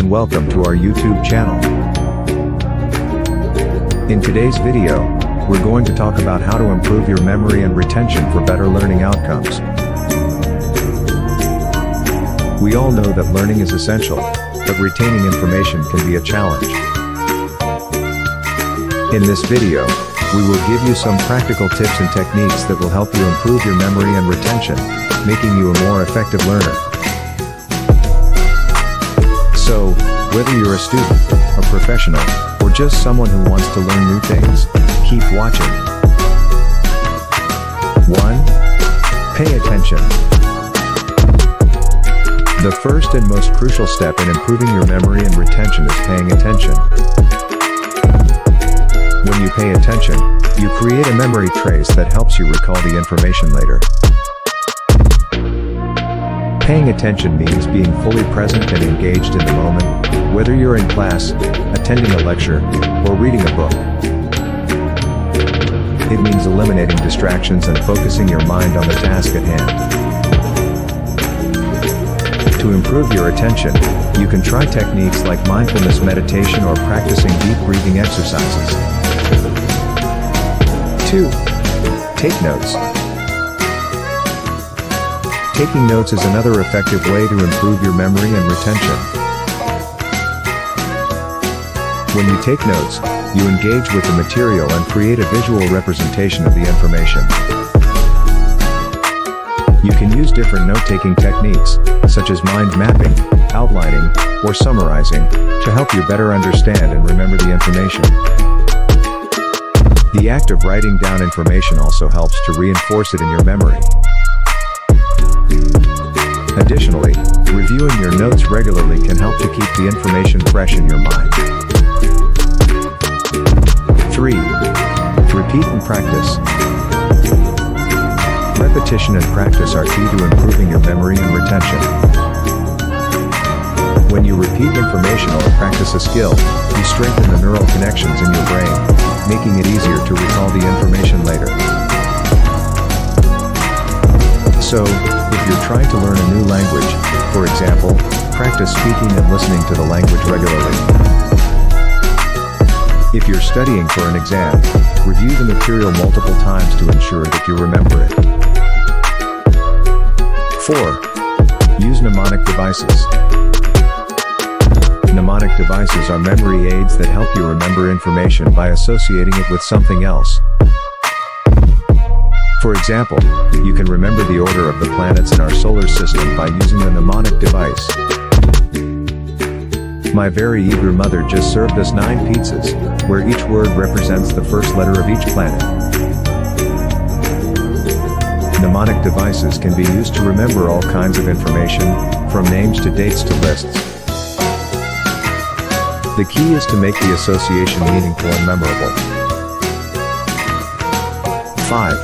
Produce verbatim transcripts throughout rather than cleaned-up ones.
and welcome to our YouTube channel. In today's video, we're going to talk about how to improve your memory and retention for better learning outcomes. We all know that learning is essential, but retaining information can be a challenge. In this video, we will give you some practical tips and techniques that will help you improve your memory and retention, making you a more effective learner. So, whether you're a student, a professional, or just someone who wants to learn new things, keep watching. one. Pay attention. The first and most crucial step in improving your memory and retention is paying attention. When you pay attention, you create a memory trace that helps you recall the information later. Paying attention means being fully present and engaged in the moment, whether you're in class, attending a lecture, or reading a book. It means eliminating distractions and focusing your mind on the task at hand. To improve your attention, you can try techniques like mindfulness meditation or practicing deep breathing exercises. two. Take notes. Taking notes is another effective way to improve your memory and retention. When you take notes, you engage with the material and create a visual representation of the information. You can use different note-taking techniques, such as mind mapping, outlining, or summarizing, to help you better understand and remember the information. The act of writing down information also helps to reinforce it in your memory. Additionally, reviewing your notes regularly can help to keep the information fresh in your mind. three. Repeat and practice. Repetition and practice are key to improving your memory and retention. When you repeat information or practice a skill, you strengthen the neural connections in your brain, making it easier to recall the information later. So, if you're trying to learn a new language, for example, practice speaking and listening to the language regularly. If you're studying for an exam, review the material multiple times to ensure that you remember it. four. Use mnemonic devices. Mnemonic devices are memory aids that help you remember information by associating it with something else. For example, you can remember the order of the planets in our solar system by using the mnemonic device. My very eager mother just served us nine pizzas, where each word represents the first letter of each planet. Mnemonic devices can be used to remember all kinds of information, from names to dates to lists. The key is to make the association meaningful and memorable. five.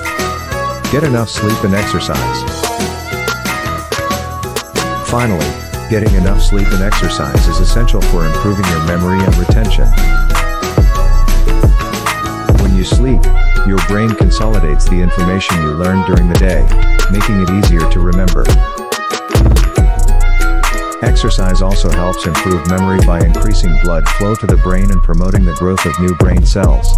Get enough sleep and exercise. Finally, getting enough sleep and exercise is essential for improving your memory and retention. When you sleep, your brain consolidates the information you learned during the day, making it easier to remember. Exercise also helps improve memory by increasing blood flow to the brain and promoting the growth of new brain cells.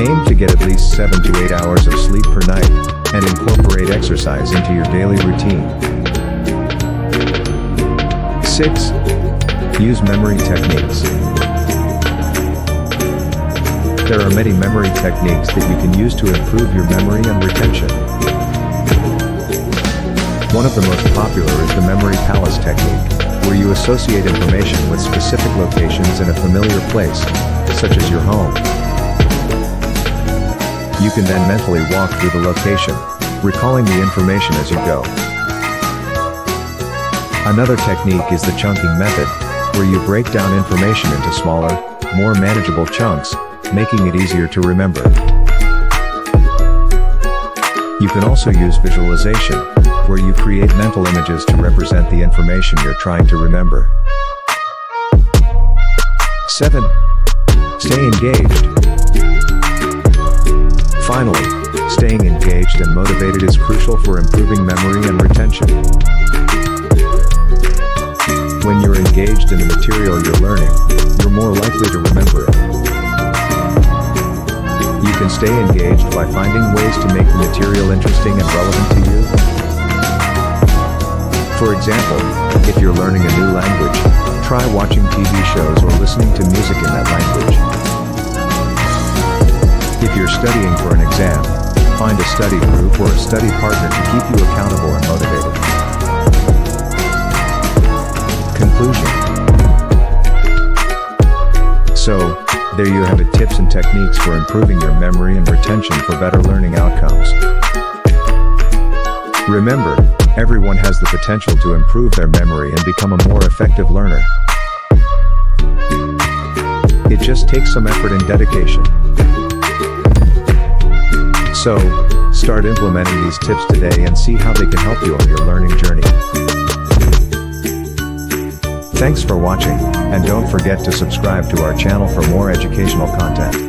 Aim to get at least seven to eight hours of sleep per night, and incorporate exercise into your daily routine. six. Use memory techniques. There are many memory techniques that you can use to improve your memory and retention. One of the most popular is the memory palace technique, where you associate information with specific locations in a familiar place, such as your home. You can then mentally walk through the location, recalling the information as you go. Another technique is the chunking method, where you break down information into smaller, more manageable chunks, making it easier to remember. You can also use visualization, where you create mental images to represent the information you're trying to remember. seven. Stay engaged. Finally, staying engaged and motivated is crucial for improving memory and retention. When you're engaged in the material you're learning, you're more likely to remember it. You can stay engaged by finding ways to make the material interesting and relevant to you. For example, if you're learning a new language, try watching T V shows or listening to music in that language. If you're studying for an exam, find a study group or a study partner to keep you accountable and motivated. Conclusion. So, there you have it, tips and techniques for improving your memory and retention for better learning outcomes. Remember, everyone has the potential to improve their memory and become a more effective learner. It just takes some effort and dedication. So, start implementing these tips today and see how they can help you on your learning journey. Thanks for watching, and don't forget to subscribe to our channel for more educational content.